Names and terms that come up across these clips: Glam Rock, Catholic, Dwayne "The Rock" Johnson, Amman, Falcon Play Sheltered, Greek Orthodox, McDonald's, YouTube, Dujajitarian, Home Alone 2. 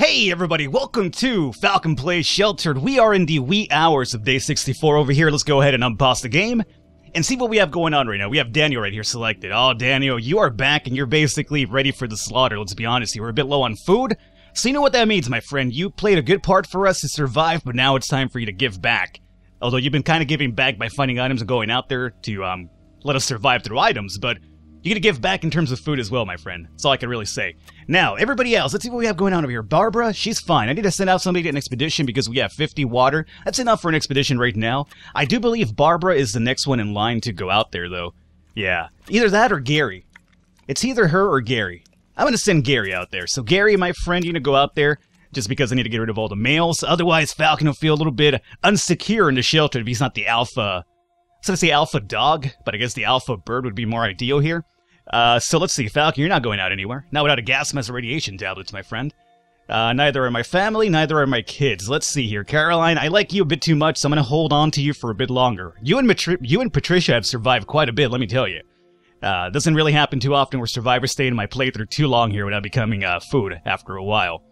Hey everybody, welcome to Falcon Play Sheltered. We are in the wee hours of day 64 over here. Let's go ahead and unpause the game and see what we have going on right now. We have Daniel right here selected. Oh, Daniel, you are back and you're basically ready for the slaughter. Let's be honest here, we're a bit low on food. So you know what that means, my friend. You played a good part for us to survive, but now it's time for you to give back. Although you've been kind of giving back by finding items and going out there to let us survive through items, but you're gonna give back in terms of food as well, my friend. That's all I can really say. Now, everybody else, let's see what we have going on over here. Barbara, she's fine. I need to send out somebody to an expedition because we have 50 water. That's enough for an expedition right now. I do believe Barbara is the next one in line to go out there, though. Yeah. Either that or Gary. It's either her or Gary. I'm gonna send Gary out there. So Gary, my friend, you're gonna go out there just because I need to get rid of all the males. Otherwise, Falcon will feel a little bit unsecure in the shelter if he's not the alpha... So let's say alpha dog, but I guess the alpha bird would be more ideal here. So let's see, Falcon, you're not going out anywhere. Not without a gas mask or radiation tablets, my friend. Neither are my family, neither are my kids. Let's see here, Caroline, I like you a bit too much, so I'm going to hold on to you for a bit longer. You and Patricia have survived quite a bit, let me tell you. Doesn't really happen too often where survivors stay in my playthrough too long here without becoming food after a while.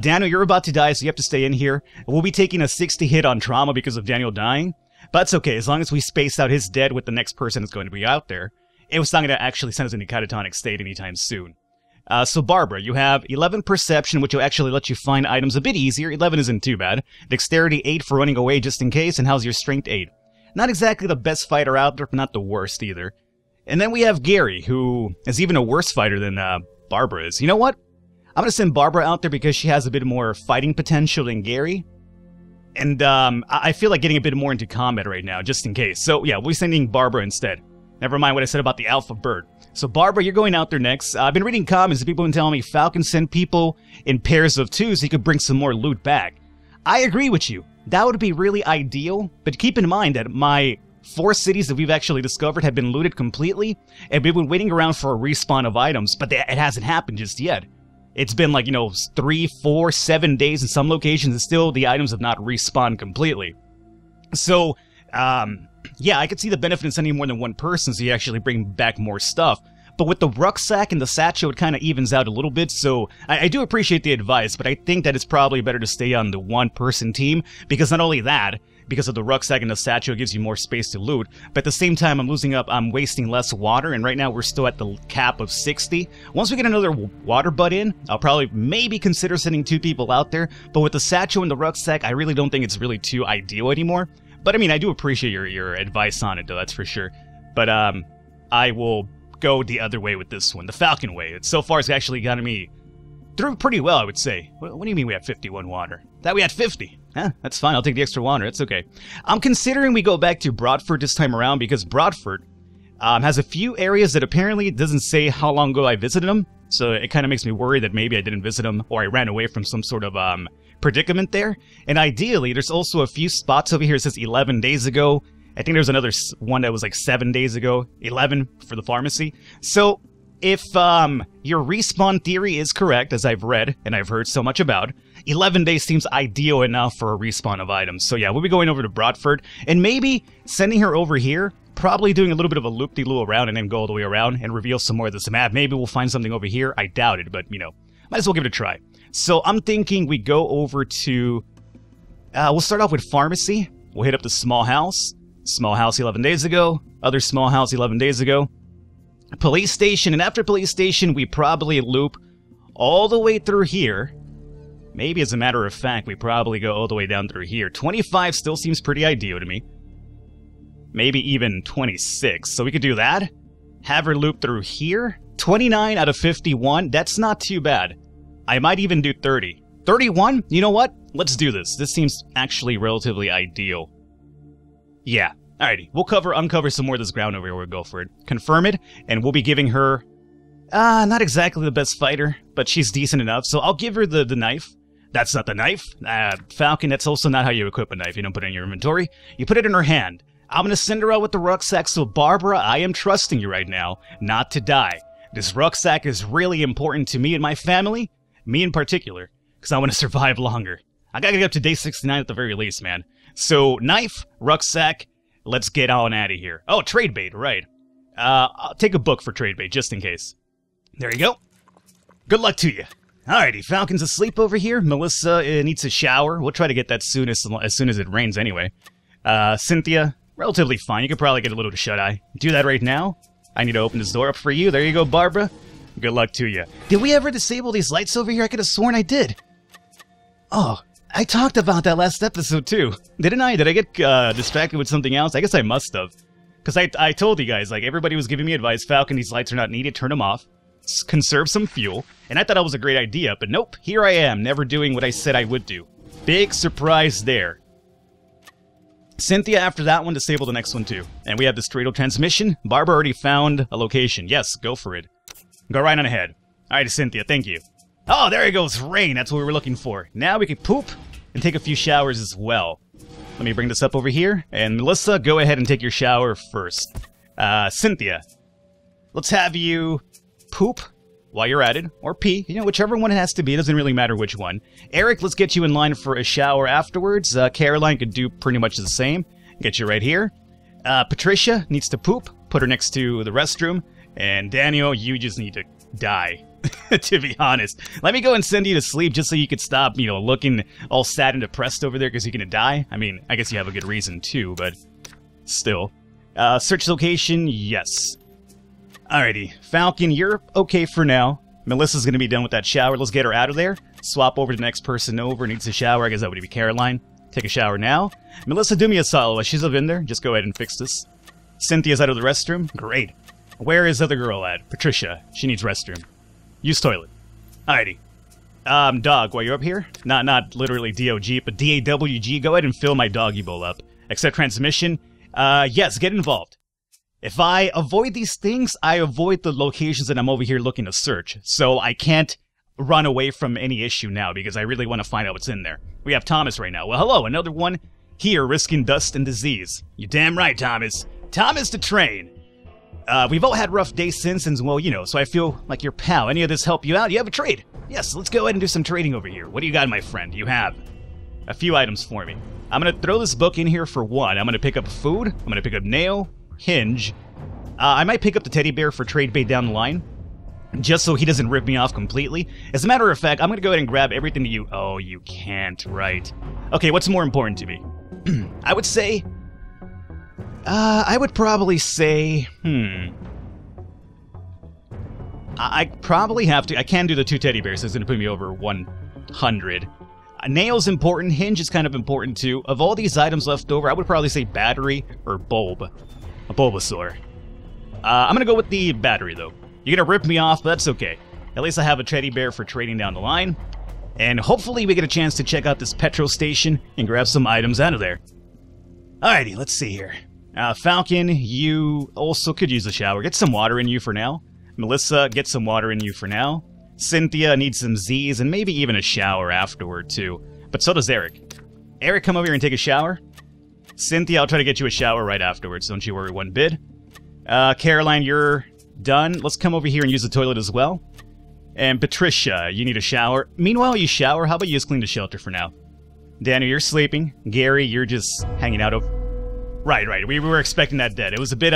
Daniel, you're about to die, so you have to stay in here. We'll be taking a 60 hit on trauma because of Daniel dying. But it's okay, as long as we space out his dead with the next person that's going to be out there, it was not going to actually send us into catatonic state anytime soon. So Barbara, you have 11 perception, which will actually let you find items a bit easier. 11 isn't too bad. Dexterity 8 for running away just in case, and how's your strength 8? Not exactly the best fighter out there, but not the worst either. And then we have Gary, who is even a worse fighter than Barbara is. You know what? I'm going to send Barbara out there because she has a bit more fighting potential than Gary. And I feel like getting a bit more into combat right now, just in case. So yeah, we'll be sending Barbara instead. Never mind what I said about the alpha bird. So Barbara, you're going out there next. I've been reading comments and people have been telling me Falcon sent people in pairs of 2 so you could bring some more loot back. I agree with you. That would be really ideal, but keep in mind that my 4 cities that we've actually discovered have been looted completely, and we've been waiting around for a respawn of items, but it hasn't happened just yet. It's been like, you know, 3, 4, 7 days in some locations, and still the items have not respawned completely. So, yeah, I could see the benefit in sending more than one person so you actually bring back more stuff. But with the rucksack and the satchel, it kind of evens out a little bit, so I do appreciate the advice, but I think that it's probably better to stay on the one-person team, because not only that, because of the rucksack and the satchel, it gives you more space to loot, but at the same time, I'm wasting less water, and right now we're still at the cap of 60. Once we get another water butt in, I'll probably maybe consider sending 2 people out there, but with the satchel and the rucksack, I really don't think it's really too ideal anymore. But I mean, I do appreciate your advice on it, though, that's for sure. But I will go the other way with this one, the Falcon way. It so far has actually gotten me through pretty well, I would say. What do you mean we have 51 water? That we had 50. Huh, that's fine, I'll take the extra water, it's okay. I'm considering we go back to Broadford this time around because Broadford has a few areas that apparently doesn't say how long ago I visited them, so it kind of makes me worried that maybe I didn't visit them or I ran away from some sort of predicament there. And ideally, there's also a few spots over here that says 11 days ago. I think there was another one that was like 7 days ago, 11 for the pharmacy. So if your respawn theory is correct, as I've read and I've heard so much about, 11 days seems ideal enough for a respawn of items. So yeah, we'll be going over to Broadford and maybe sending her over here, probably doing a little bit of a loop-de-loo around and then go all the way around and reveal some more of this map. Maybe we'll find something over here. I doubt it, but you know, might as well give it a try. So I'm thinking we go over to, we'll start off with pharmacy. We'll hit up the small house. Small house 11 days ago, other small house 11 days ago, police station, and after police station we probably loop all the way through here. Maybe as a matter of fact we probably go all the way down through here. 25 still seems pretty ideal to me. Maybe even 26, so we could do that. Have her loop through here. 29 out of 51, that's not too bad. I might even do 30. 31? You know what? Let's do this. This seems actually relatively ideal. Yeah. Alrighty. We'll uncover some more of this ground over here. We'll go for it. Confirm it, and we'll be giving her... not exactly the best fighter, but she's decent enough, so I'll give her the knife. That's not the knife. Falcon, that's also not how you equip a knife. You don't put it in your inventory. You put it in her hand. I'm gonna send her out with the rucksack, so Barbara, I am trusting you right now not to die. This rucksack is really important to me and my family. Me in particular, because I want to survive longer. I gotta get up to day 69 at the very least, man. So, knife, rucksack, let's get on out of here. Oh, trade bait, right. I'll take a book for trade bait, just in case. There you go. Good luck to you. Alrighty, Falcon's asleep over here. Melissa needs a shower. We'll try to get that as soon as it rains anyway. Cynthia, relatively fine. You could probably get a little shut-eye. Do that right now. I need to open this door up for you. There you go, Barbara. Good luck to you. Did we ever disable these lights over here? I could have sworn I did. Oh, I talked about that last episode too. Didn't I? Did I get distracted with something else? I guess I must have. Because I told you guys, like, everybody was giving me advice, Falcon, these lights are not needed, turn them off. Conserve some fuel. And I thought that was a great idea, but nope, here I am, never doing what I said I would do. Big surprise there. Cynthia, after that one, disable the next one too. And we have the Strato transmission. Barbara already found a location. Yes, go for it. Go right on ahead. Alright, Cynthia, thank you. Oh, there it goes, rain, that's what we were looking for. Now we can poop and take a few showers as well. Let me bring this up over here, and Melissa, go ahead and take your shower first. Cynthia, let's have you poop while you're at it, or pee, you know, whichever one it has to be, it doesn't really matter which one. Eric, let's get you in line for a shower afterwards. Caroline could do pretty much the same, get you right here. Patricia needs to poop, put her next to the restroom, and Daniel, you just need to die, to be honest. Let me go and send you to sleep just so you could stop, you know, looking all sad and depressed over there because you're gonna die. I mean, I guess you have a good reason too, but still. Search location, yes. Alrighty, Falcon, you're okay for now. Melissa's gonna be done with that shower. Let's get her out of there. Swap over to the next person over, needs a shower. I guess that would be Caroline. Take a shower now. Melissa, do me a solid. She's up in there. Just go ahead and fix this. Cynthia's out of the restroom. Great. Where is the other girl at? Patricia. She needs restroom. Use toilet. Alrighty. Dog, while you're up here, not literally D-O-G, but D-A-W-G, go ahead and fill my doggy bowl up. Accept transmission. Yes, get involved. If I avoid these things, I avoid the locations that I'm over here looking to search. So I can't run away from any issue now because I really want to find out what's in there. We have Thomas right now. Well, hello, another one here risking dust and disease. You're damn right, Thomas. Thomas the Train. We've all had rough days since, well, you know, so I feel like your pal. Any of this help you out? You have a trade. Yes, let's go ahead and do some trading over here. What do you got, my friend? You have a few items for me. I'm going to throw this book in here for one. I'm going to pick up food. I'm going to pick up nail. Hinge. I might pick up the teddy bear for trade bait down the line, just so he doesn't rip me off completely. As a matter of fact, I'm gonna go ahead and grab everything that you... Oh, you can't, right. Okay, what's more important to me? I would say... I would probably say... I probably have to... I can do the two teddy bears, so it's gonna put me over 100. Nail's important, hinge is kind of important too. Of all these items left over, I would probably say battery or bulb. A Bulbasaur. I'm gonna go with the battery though. You're gonna rip me off, but that's okay. At least I have a teddy bear for trading down the line. And hopefully we get a chance to check out this petrol station and grab some items out of there. Alrighty, let's see here. Falcon, you also could use a shower. Get some water in you for now. Melissa, get some water in you for now. Cynthia needs some Z's and maybe even a shower afterward too. But so does Eric. Eric, come over here and take a shower. Cynthia, I'll try to get you a shower right afterwards, don't you worry one bit. Caroline, you're done. Let's come over here and use the toilet as well. And Patricia, you need a shower. Meanwhile, you shower. How about you just clean the shelter for now? Daniel, you're sleeping. Gary, you're just hanging out. Right. We were expecting that dead. It was a bit,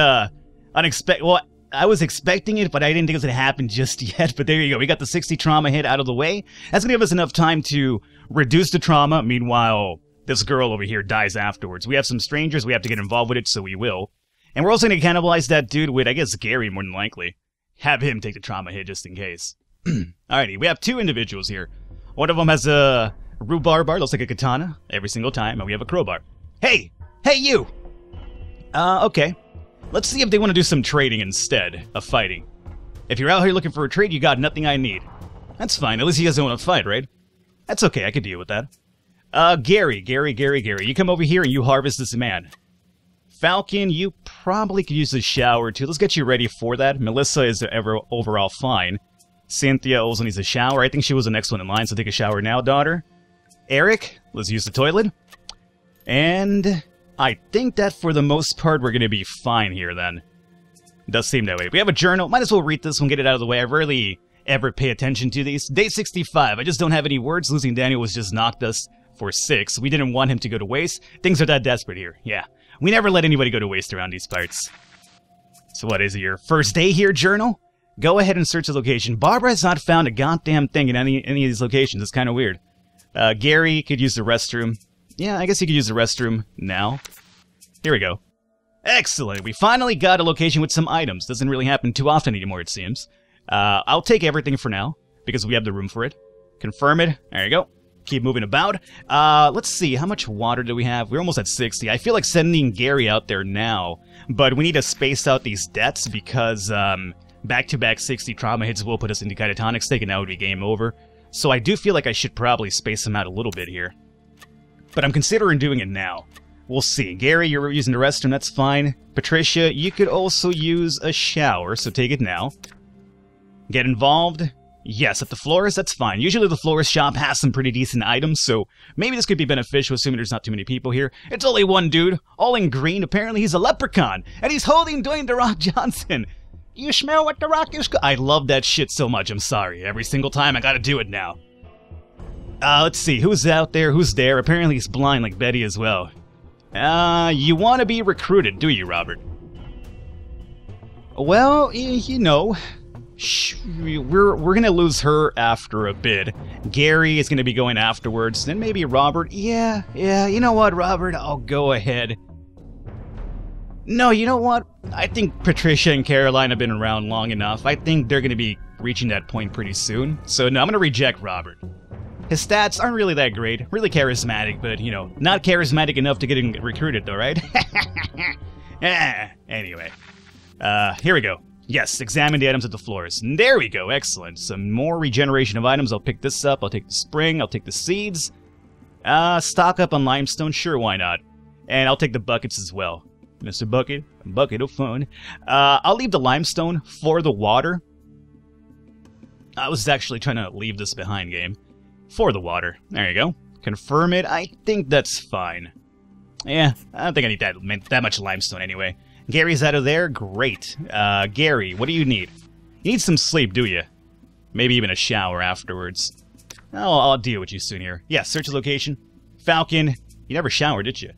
unexpected. Well, I was expecting it, but I didn't think it was going to happen just yet. But there you go. We got the 60 trauma hit out of the way. That's going to give us enough time to reduce the trauma. Meanwhile... this girl over here dies afterwards. We have some strangers, we have to get involved with it, so we will. And we're also going to cannibalize that dude with, I guess, Gary, more than likely. Have him take the trauma hit just in case. Alrighty, we have two individuals here. One of them has a rhubarb bar, looks like a katana, every single time, and we have a crowbar. Hey! Hey, you! Okay. Let's see if they want to do some trading instead of fighting. If you're out here looking for a trade, you got nothing I need. That's fine, at least he doesn't want to fight, right? That's okay, I could deal with that. Gary, you come over here and you harvest this man. Falcon, you probably could use a shower too. Let's get you ready for that. Melissa is overall fine. Cynthia also needs a shower. I think she was the next one in line, so take a shower now, daughter. Eric, let's use the toilet. And I think that for the most part we're going to be fine here then. It does seem that way. We have a journal. Might as well read this one, get it out of the way. I rarely ever pay attention to these. Day 65. I just don't have any words. Losing Daniel was just knocked us for 6. We didn't want him to go to waste. Things are that desperate here. Yeah. We never let anybody go to waste around these parts. So what is it, your first day here, journal? Go ahead and search the location. Barbara has not found a goddamn thing in any of these locations. It's kind of weird. Gary could use the restroom. Yeah, I guess he could use the restroom now. Here we go. Excellent! We finally got a location with some items. Doesn't really happen too often anymore, it seems. I'll take everything for now, because we have the room for it. Confirm it. There you go. Keep moving about. Let's see, how much water do we have? We're almost at 60. I feel like sending Gary out there now, but we need to space out these deaths because back-to-back 60 trauma hits will put us into catatonic state, and that would be game over. So I do feel like I should probably space him out a little bit here. But I'm considering doing it now. We'll see. Gary, you're using the restroom, that's fine. Patricia, you could also use a shower, so take it now. Get involved. Yes, at the florist, that's fine. Usually the florist shop has some pretty decent items, so maybe this could be beneficial, assuming there's not too many people here. It's only one dude, all in green. Apparently he's a leprechaun, and he's holding Dwayne "The Rock" Johnson. You smell what The Rock is... I love that shit so much, I'm sorry. Every single time I gotta do it now. Let's see, who's out there, who's there? Apparently he's blind like Betty as well. You want to be recruited, do you, Robert? Well, you know, we're going to lose her after a bit. Gary is going to be going afterwards, then maybe Robert. Yeah, you know what, Robert? I'll go ahead. No, you know what? I think Patricia and Caroline have been around long enough. I think they're going to be reaching that point pretty soon. So, no, I'm going to reject Robert. His stats aren't really that great. Really charismatic, but, you know, not charismatic enough to get him recruited, though, right? Anyway. Here we go. Yes, examine the items at the florist. There we go, excellent. Some more regeneration of items. I'll pick this up, I'll take the spring, I'll take the seeds. Stock up on limestone, sure, why not? And I'll take the buckets as well. Mr. Bucket, a bucket of fun. I'll leave the limestone for the water. I was actually trying to leave this behind, game. For the water. There you go. Confirm it. I think that's fine. Yeah, I don't think I need that much limestone anyway. Gary's out of there. Great. Gary, what do you need? You need some sleep, do you? Maybe even a shower afterwards. Oh, I'll deal with you soon here. Yeah, search the location. Falcon, you never showered, did you?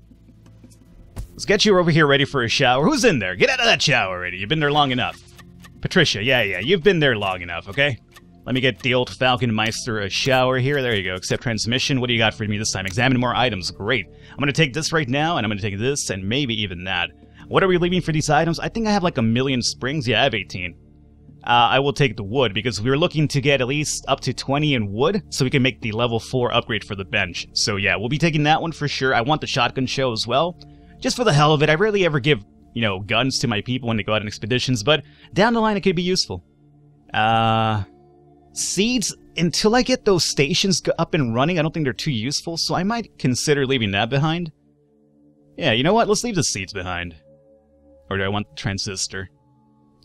Let's get you over here ready for a shower. Who's in there? Get out of that shower already. You've been there long enough. Patricia, yeah, you've been there long enough, okay? Let me get the old Falcon Meister a shower here. There you go. Accept transmission. What do you got for me this time? Examine more items. Great. I'm going to take this right now, and I'm going to take this, and maybe even that. What are we leaving for these items? I think I have like 1,000,000 springs. Yeah, I have 18. I will take the wood, because we were looking to get at least up to 20 in wood, so we can make the level 4 upgrade for the bench. So yeah, we'll be taking that one for sure. I want the shotgun shell as well. Just for the hell of it, I rarely ever give, you know, guns to my people when they go out on expeditions, but down the line it could be useful. Seeds, until I get those stations up and running, I don't think they're too useful, so I might consider leaving that behind. Yeah, you know what? Let's leave the seeds behind. Or do I want Transistor?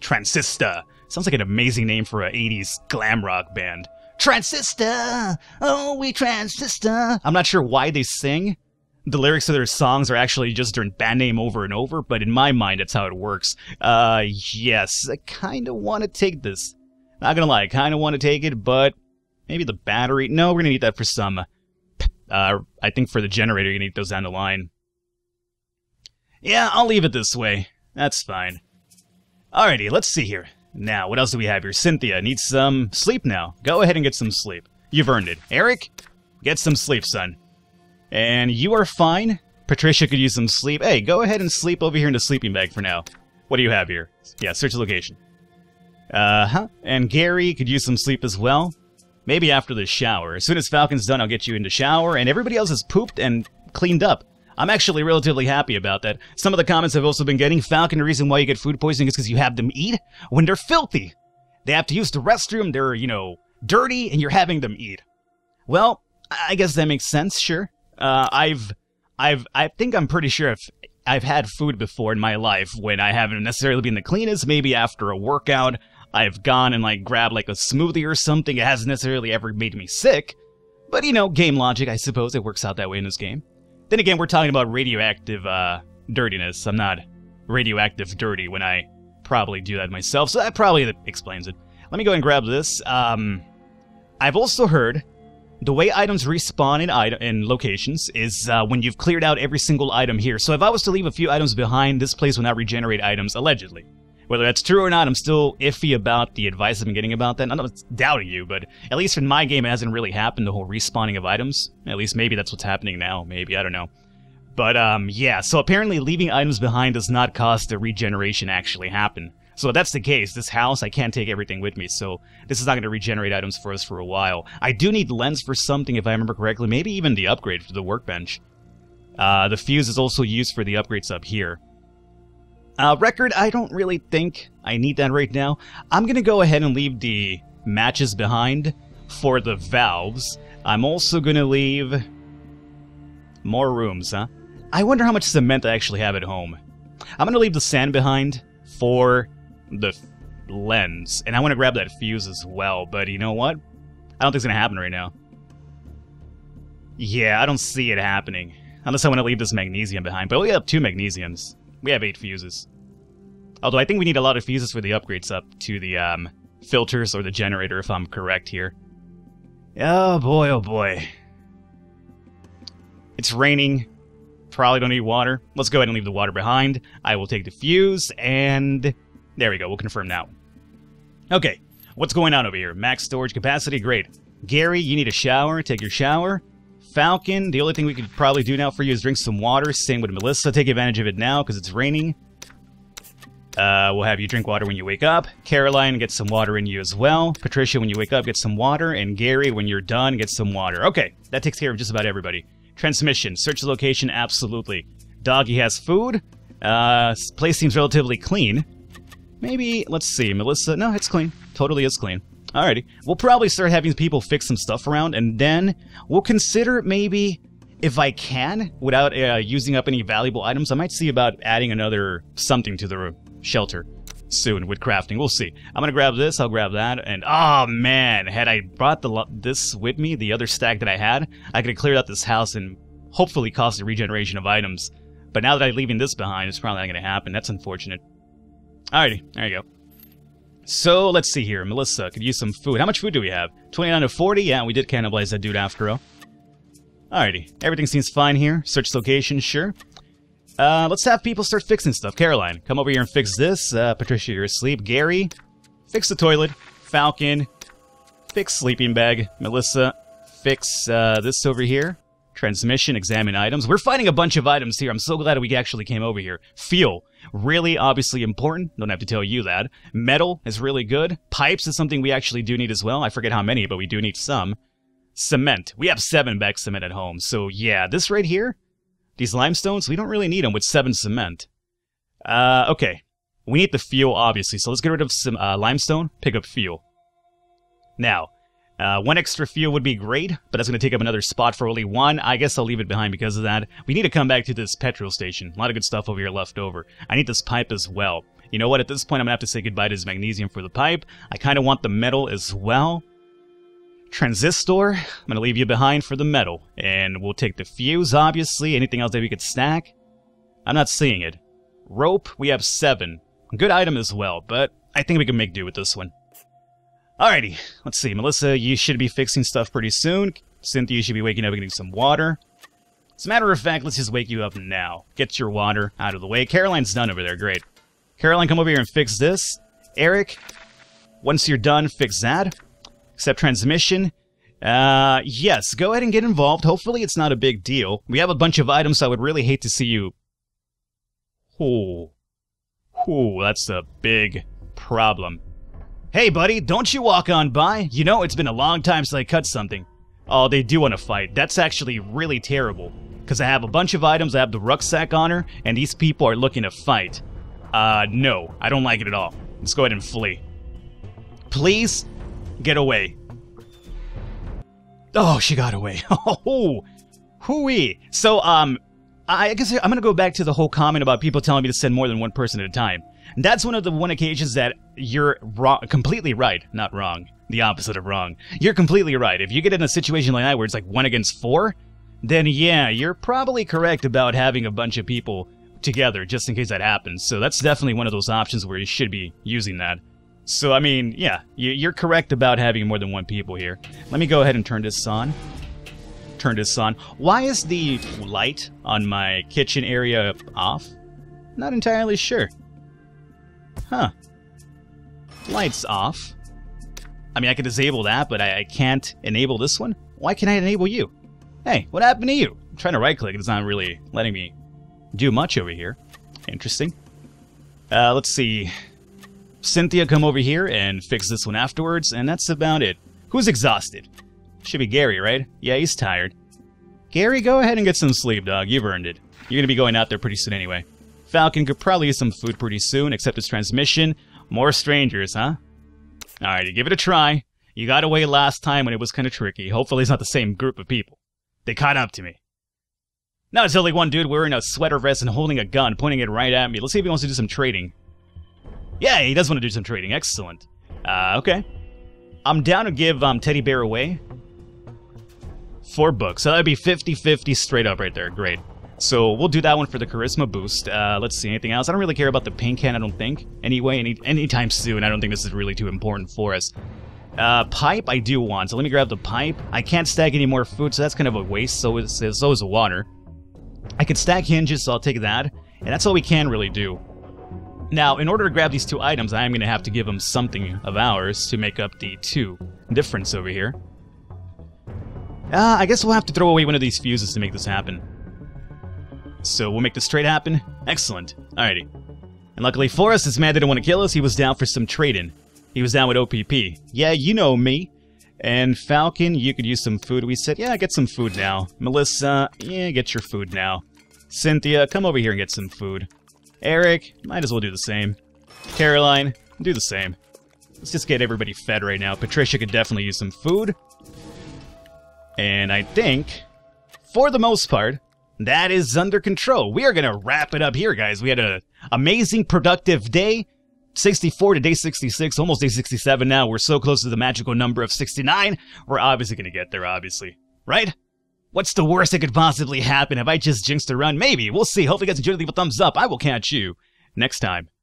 Transistor! Sounds like an amazing name for an 80s glam rock band. Transistor! Oh, we transistor! I'm not sure why they sing. The lyrics of their songs are actually just their band name over and over, but in my mind, that's how it works. Yes, I kind of want to take this. Not gonna lie, I kind of want to take it, but maybe the battery... No, we're gonna need that for some... I think for the generator, you're gonna need those down the line. Yeah, I'll leave it this way. That's fine. Alrighty, let's see here. Now, what else do we have here? Cynthia needs some sleep now. Go ahead and get some sleep. You've earned it. Eric, get some sleep, son. And you are fine. Patricia could use some sleep. Hey, go ahead and sleep over here in the sleeping bag for now. What do you have here? Yeah, search the location. And Gary could use some sleep as well. Maybe after the shower. As soon as Falcon's done, I'll get you in the shower, and everybody else has pooped and cleaned up. I'm actually relatively happy about that. Some of the comments I've also been getting, Falcon, the reason why you get food poisoning is because you have them eat when they're filthy. They have to use the restroom, they're, you know, dirty, and you're having them eat. Well, I guess that makes sense, sure. I think I'm pretty sure I've had food before in my life when I haven't necessarily been the cleanest, maybe after a workout. I've gone and, like, grabbed, like, a smoothie or something. It hasn't necessarily ever made me sick. But, you know, game logic, I suppose. It works out that way in this game. Then again, we're talking about radioactive, dirtiness. I'm not radioactive dirty when I probably do that myself, so that probably explains it. Let me go and grab this. I've also heard the way items respawn in locations is when you've cleared out every single item here. So if I was to leave a few items behind, this place will not regenerate items, allegedly. Whether that's true or not, I'm still iffy about the advice I've been getting about that. I'm not doubting you, but at least in my game, it hasn't really happened, the whole respawning of items. At least maybe that's what's happening now, maybe, I don't know. But yeah, so apparently leaving items behind does not cause the regeneration actually happen. So if that's the case, this house, I can't take everything with me, so this is not going to regenerate items for us for a while. I do need lens for something, if I remember correctly, maybe even the upgrade for the workbench. The fuse is also used for the upgrades up here. Record, I don't really think I need that right now. I'm going to go ahead and leave the matches behind for the valves. I'm also going to leave more rooms, huh? I wonder how much cement I actually have at home. I'm going to leave the sand behind for the lens, and I want to grab that fuse as well, but you know what? I don't think it's going to happen right now. Yeah, I don't see it happening. Unless I want to leave this magnesium behind, but we have 2 magnesiums. We have 8 fuses. Although I think we need a lot of fuses for the upgrades up to the filters or the generator, if I'm correct here. Oh boy, oh boy. It's raining. Probably don't need water. Let's go ahead and leave the water behind. I will take the fuse, and there we go. We'll confirm now. Okay, what's going on over here? Max storage capacity, great. Gary, you need a shower. Take your shower. Falcon, the only thing we could probably do now for you is drink some water. Same with Melissa. Take advantage of it now because it's raining. We'll have you drink water when you wake up. Caroline, get some water in you as well. Patricia, when you wake up, get some water. And Gary, when you're done, get some water. Okay, that takes care of just about everybody. Transmission, search the location, absolutely. Doggy has food. Place seems relatively clean. Maybe, let's see, Melissa. No, it's clean. Totally is clean. Alrighty, we'll probably start having people fix some stuff around, and then we'll consider maybe, if I can, without using up any valuable items, I might see about adding another something to the shelter soon with crafting. We'll see. I'm gonna grab this, I'll grab that, and oh man, had I brought this with me, the other stack that I had, I could have cleared out this house and hopefully caused the regeneration of items. But now that I'm leaving this behind, it's probably not gonna happen. That's unfortunate. Alrighty, there you go. So, let's see here. Melissa could use some food. How much food do we have? 29 to 40? Yeah, we did cannibalize that dude after all. Alrighty. Everything seems fine here. Search location, sure. Let's have people start fixing stuff. Caroline, come over here and fix this. Patricia, you're asleep. Gary, fix the toilet. Falcon, fix sleeping bag. Melissa, fix this over here. Transmission, examine items. We're finding a bunch of items here. I'm so glad we actually came over here. Fuel, really obviously important. Don't have to tell you that. Metal is really good. Pipes is something we actually do need as well. I forget how many, but we do need some. Cement. We have 7 back cement at home. So yeah, this right here, these limestones, we don't really need them with 7 cement. Okay. We need the fuel, obviously. So let's get rid of some limestone, pick up fuel. Now, 1 extra fuel would be great, but that's going to take up another spot for only 1. I guess I'll leave it behind because of that. We need to come back to this petrol station. A lot of good stuff over here left over. I need this pipe as well. You know what? At this point, I'm going to have to say goodbye to this magnesium for the pipe. I kind of want the metal as well. Transistor. I'm going to leave you behind for the metal. And we'll take the fuse, obviously. Anything else that we could stack? I'm not seeing it. Rope. We have 7. Good item as well, but I think we can make do with this one. Alrighty, let's see. Melissa, you should be fixing stuff pretty soon. Cynthia, you should be waking up and getting some water. As a matter of fact, let's just wake you up now. Get your water out of the way. Caroline's done over there, great. Caroline, come over here and fix this. Eric, once you're done, fix that. Accept transmission. Yes, go ahead and get involved. Hopefully it's not a big deal. We have a bunch of items, so I would really hate to see you... Ooh, that's a big problem. Hey, buddy, don't you walk on by. You know, it's been a long time since I cut something. Oh, they do want to fight. That's actually really terrible. Because I have a bunch of items, I have the rucksack on her, and these people are looking to fight. No, I don't like it at all. Let's go ahead and flee. Please, get away. Oh, she got away. Oh, hooey. So, I guess I'm going to go back to the whole comment about people telling me to send more than 1 person at a time. That's one occasions that you're wrong, completely right. Not wrong. The opposite of wrong. You're completely right. If you get in a situation like that where it's like 1 against 4, then yeah, you're probably correct about having a bunch of people together just in case that happens. So that's definitely one of those options where you should be using that. So, I mean, yeah, you're correct about having more than 1 people here. Let me go ahead and turn this on. Turn this on. Why is the light on my kitchen area off? Not entirely sure. Huh. Lights off. I mean, I could disable that, but I can't enable this one. Why can't I enable you? Hey, what happened to you? I'm trying to right-click. It's not really letting me do much over here. Interesting. Let's see. Cynthia, come over here and fix this one afterwards, and that's about it. Who's exhausted? Should be Gary, right? Yeah, he's tired. Gary, go ahead and get some sleep, dog. You've earned it. You're going to be going out there pretty soon anyway. Falcon could probably use some food pretty soon, except his transmission. More strangers, huh? Alright, you give it a try. You got away last time when it was kind of tricky. Hopefully it's not the same group of people. They caught up to me. Now it's only one dude wearing a sweater vest and holding a gun, pointing it right at me. Let's see if he wants to do some trading. Yeah, he does want to do some trading. Excellent. Okay. I'm down to give Teddy Bear away. 4 books. So that'd be 50-50 straight up right there. Great. So we'll do that one for the charisma boost. Let's see, anything else? I don't really care about the pink can, I don't think. Anyway, anytime soon. I don't think this is really too important for us. Pipe I do want, so let me grab the pipe. I can't stack any more food, so that's kind of a waste. So is the water. I can stack hinges, so I'll take that. And that's all we can really do. Now, in order to grab these 2 items, I am going to have to give them something of ours to make up the 2 difference over here. I guess we'll have to throw away one of these fuses to make this happen. So we'll make this trade happen. Excellent. Alrighty. And luckily for us, this man didn't want to kill us. He was down for some trade-in. He was down with OPP. Yeah, you know me. And Falcon, you could use some food. We said, yeah, get some food now. Melissa, yeah, get your food now. Cynthia, come over here and get some food. Eric, might as well do the same. Caroline, do the same. Let's just get everybody fed right now. Patricia could definitely use some food. And I think, for the most part, that is under control. We are going to wrap it up here, guys. We had an amazing, productive day. 64 to day 66, almost day 67 now. We're so close to the magical number of 69. We're obviously going to get there, obviously. Right? What's the worst that could possibly happen? Have I just jinxed a run? Maybe. We'll see. Hopefully you guys enjoyed it. Leave a thumbs up. I will catch you next time.